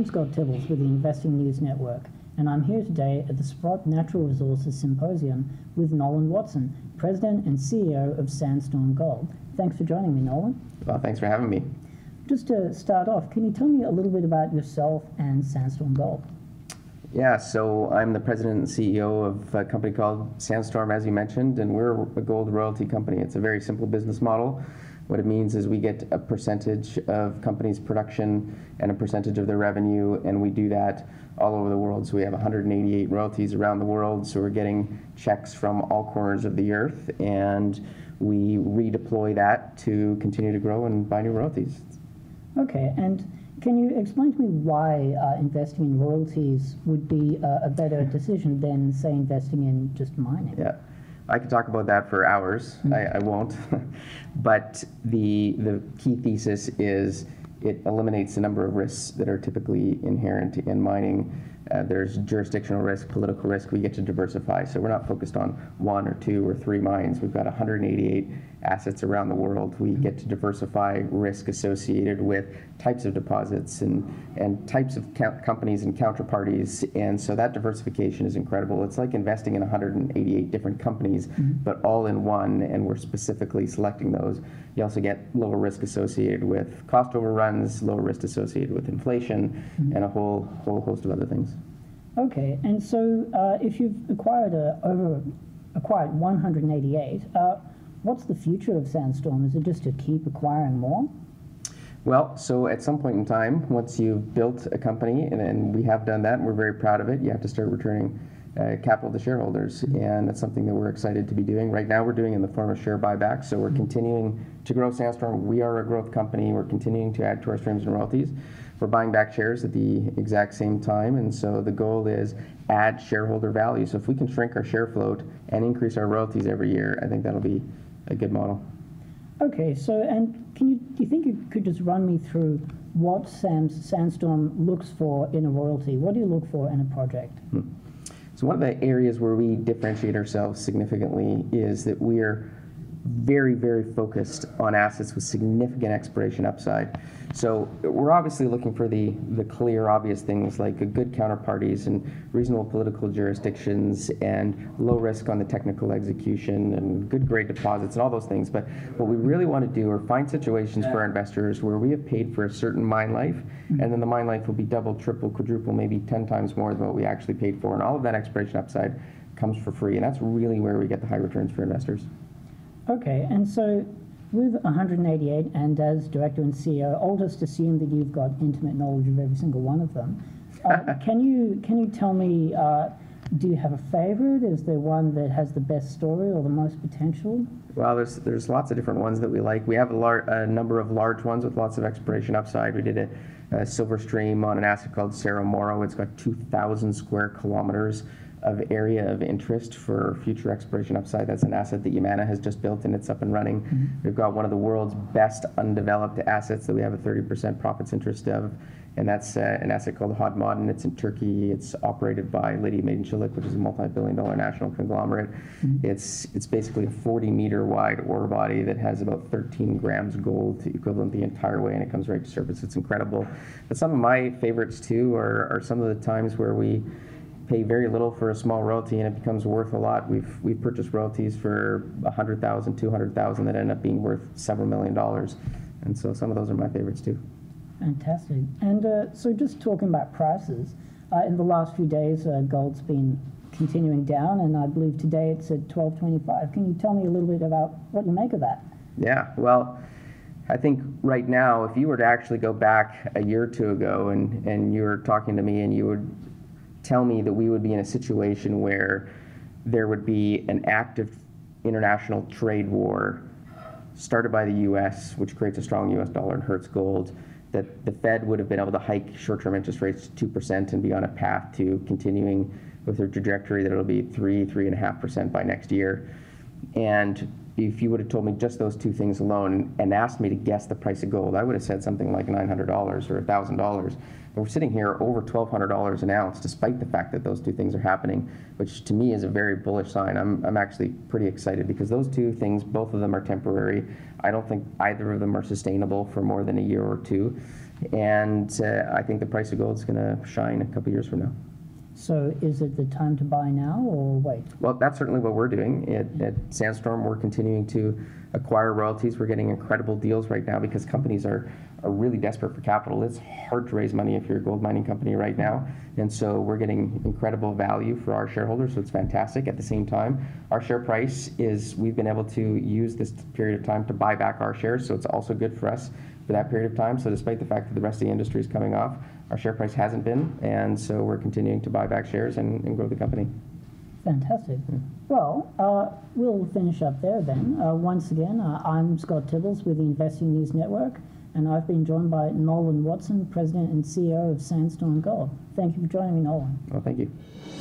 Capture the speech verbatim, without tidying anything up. I'm Scott Tibbles with the Investing News Network, and I'm here today at the Sprott Natural Resources Symposium with Nolan Watson, President and C E O of Sandstorm Gold. Thanks for joining me, Nolan. Well, thanks for having me. Just to start off, can you tell me a little bit about yourself and Sandstorm Gold? Yeah, so I'm the president and C E O of a company called Sandstorm, as you mentioned, and we're a gold royalty company. It's a very simple business model. What it means is we get a percentage of companies' production and a percentage of their revenue, and we do that all over the world. So we have one hundred eighty-eight royalties around the world, so we're getting checks from all corners of the earth, and we redeploy that to continue to grow and buy new royalties. Okay, and can you explain to me why uh, investing in royalties would be uh, a better decision than, say, investing in just mining? Yeah, I could talk about that for hours. Mm-hmm. I, I won't. But the, the key thesis is it eliminates a number of risks that are typically inherent in mining. Uh, there's jurisdictional risk, political risk. We get to diversify. So we're not focused on one or two or three mines. We've got one hundred eighty-eight assets around the world. We get to diversify risk associated with types of deposits and, and types of co companies and counterparties. And so that diversification is incredible. It's like investing in one hundred eighty-eight different companies, mm-hmm. but all in one, and we're specifically selecting those. You also get lower risk associated with cost overruns, lower risk associated with inflation, mm-hmm. and a whole, whole host of other things. Okay, and so uh, if you've acquired a, over acquired one hundred eighty-eight, uh, what's the future of Sandstorm? Is it just to keep acquiring more? Well, so at some point in time, once you've built a company, and, and we have done that, and we're very proud of it, you have to start returning uh, capital to shareholders, mm-hmm. and that's something that we're excited to be doing. Right now, we're doing it in the form of share buybacks, so we're mm-hmm. continuing to grow Sandstorm. We are a growth company. We're continuing to add to our streams and royalties. We're buying back shares at the exact same time, and so the goal is add shareholder value. So if we can shrink our share float and increase our royalties every year, I think that'll be a good model. Okay, so and can you do you think you could just run me through what Sam's, Sandstorm looks for in a royalty? What do you look for in a project? Hmm. So one of the areas where we differentiate ourselves significantly is that we're very, very focused on assets with significant exploration upside. So we're obviously looking for the, the clear, obvious things like good counterparties and reasonable political jurisdictions and low risk on the technical execution and good grade deposits and all those things. But what we really want to do are find situations for our investors where we have paid for a certain mine life, mm-hmm. and then the mine life will be double, triple, quadruple, maybe ten times more than what we actually paid for. And all of that exploration upside comes for free. And that's really where we get the high returns for investors. Okay, and so with one hundred eighty-eight, and as director and C E O, I'll just assume that you've got intimate knowledge of every single one of them. Uh, can you can you tell me, uh, do you have a favorite? Is there one that has the best story or the most potential? Well, there's there's lots of different ones that we like. We have a, lar a number of large ones with lots of exploration upside. We did a, a silver stream on an asset called Cerro Moro. It's got two thousand square kilometers of area of interest for future exploration upside. That's an asset that Yamana has just built, and it's up and running. Mm-hmm. We've got one of the world's best undeveloped assets that we have a thirty percent profits interest of, and that's uh, an asset called HODMOD, and it's in Turkey. It's operated by Lidya Madencilik, which is a multi-billion dollar national conglomerate. Mm-hmm. It's it's basically a forty meter wide ore body that has about thirteen grams gold equivalent the entire way, and it comes right to surface. It's incredible. But some of my favorites too are, are some of the times where we pay very little for a small royalty, and it becomes worth a lot. We've we've purchased royalties for one hundred thousand, two hundred thousand that end up being worth several million dollars, and so some of those are my favorites too. Fantastic. And uh, so, just talking about prices, uh, in the last few days, uh, gold's been continuing down, and I believe today it's at twelve twenty-five. Can you tell me a little bit about what you make of that? Yeah. Well, I think right now, if you were to actually go back a year or two ago, and and you were talking to me, and you would tell me that we would be in a situation where there would be an active international trade war started by the U S, which creates a strong U S dollar and hurts gold, that the Fed would have been able to hike short-term interest rates to two percent and be on a path to continuing with their trajectory that it'll be three, three point five percent by next year. And if you would have told me just those two things alone and asked me to guess the price of gold, I would have said something like nine hundred dollars or one thousand dollars. And we're sitting here over twelve hundred dollars an ounce, despite the fact that those two things are happening, which to me is a very bullish sign. I'm, I'm actually pretty excited because those two things, both of them are temporary. I don't think either of them are sustainable for more than a year or two. And uh, I think the price of gold is going to shine a couple years from now. So is it the time to buy now or wait? Well, that's certainly what we're doing. At, at Sandstorm, we're continuing to acquire royalties. We're getting incredible deals right now because companies are, are really desperate for capital. It's hard to raise money if you're a gold mining company right now. And so we're getting incredible value for our shareholders, so it's fantastic. At the same time, our share price is, we've been able to use this period of time to buy back our shares, so it's also good for us for that period of time. So despite the fact that the rest of the industry is coming off, our share price hasn't been, and so we're continuing to buy back shares and, and grow the company. Fantastic. Yeah. Well, uh, we'll finish up there then. Uh, once again, uh, I'm Scott Tibbles with the Investing News Network, and I've been joined by Nolan Watson, President and C E O of Sandstorm Gold. Thank you for joining me, Nolan. Well, thank you.